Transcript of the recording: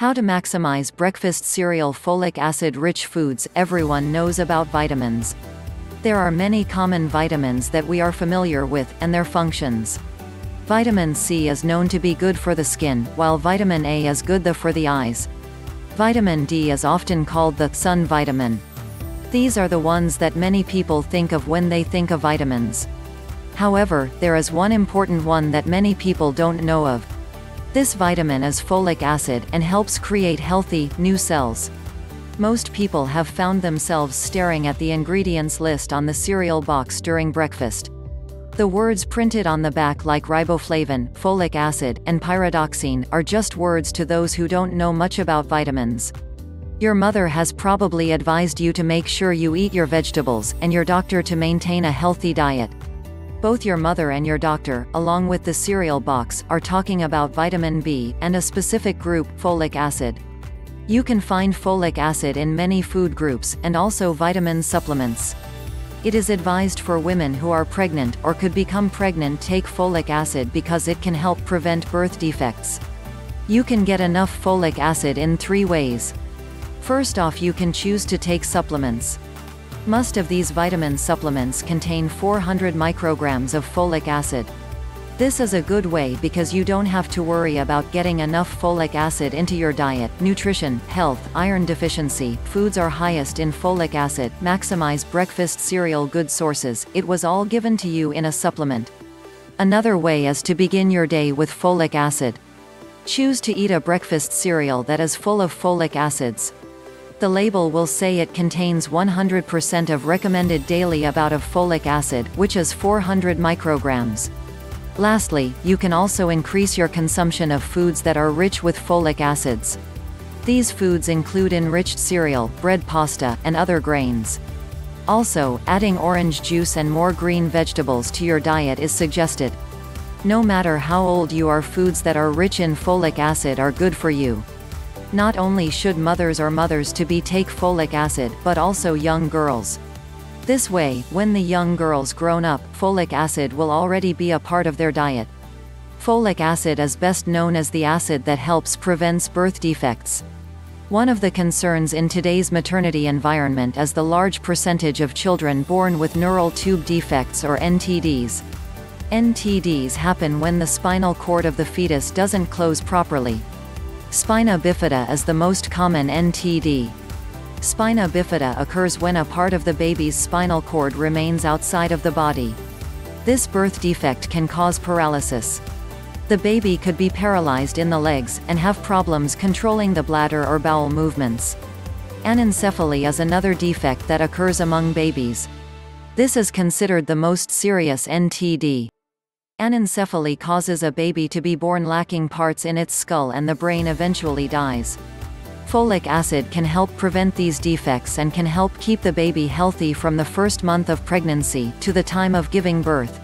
How to maximize breakfast cereal. Folic acid-rich foods. Everyone knows about vitamins. There are many common vitamins that we are familiar with, and their functions. Vitamin C is known to be good for the skin, while vitamin A is good for the eyes. Vitamin D is often called the sun vitamin. These are the ones that many people think of when they think of vitamins. However, there is one important one that many people don't know of. This vitamin is folic acid, and helps create healthy, new cells. Most people have found themselves staring at the ingredients list on the cereal box during breakfast. The words printed on the back, like riboflavin, folic acid, and pyridoxine, are just words to those who don't know much about vitamins. Your mother has probably advised you to make sure you eat your vegetables, and your doctor to maintain a healthy diet. Both your mother and your doctor, along with the cereal box, are talking about vitamin B, and a specific group, folic acid. You can find folic acid in many food groups, and also vitamin supplements. It is advised for women who are pregnant, or could become pregnant, take folic acid because it can help prevent birth defects. You can get enough folic acid in 3 ways. First off, you can choose to take supplements. Most of these vitamin supplements contain 400 micrograms of folic acid. This is a good way because you don't have to worry about getting enough folic acid into your diet. Nutrition, health, iron deficiency. Foods are highest in folic acid. Maximize breakfast cereal. Good sources. It was all given to you in a supplement. Another way is to begin your day with folic acid. Choose to eat a breakfast cereal that is full of folic acids. The label will say it contains 100% of recommended daily amount of folic acid, which is 400 micrograms. Lastly, you can also increase your consumption of foods that are rich with folic acids. These foods include enriched cereal, bread, pasta, and other grains. Also, adding orange juice and more green vegetables to your diet is suggested. No matter how old you are, foods that are rich in folic acid are good for you. Not only should mothers-to-be take folic acid, but also young girls. This way, when the young girls grown up, folic acid will already be a part of their diet. Folic acid is best known as the acid that prevents birth defects. One of the concerns in today's maternity environment is the large percentage of children born with neural tube defects, or NTDs. NTDs happen when the spinal cord of the fetus doesn't close properly. Spina bifida is the most common NTD. Spina bifida occurs when a part of the baby's spinal cord remains outside of the body. This birth defect can cause paralysis. The baby could be paralyzed in the legs, and have problems controlling the bladder or bowel movements. Anencephaly is another defect that occurs among babies. This is considered the most serious NTD. Anencephaly causes a baby to be born lacking parts in its skull, and the brain eventually dies. Folic acid can help prevent these defects, and can help keep the baby healthy from the first month of pregnancy to the time of giving birth.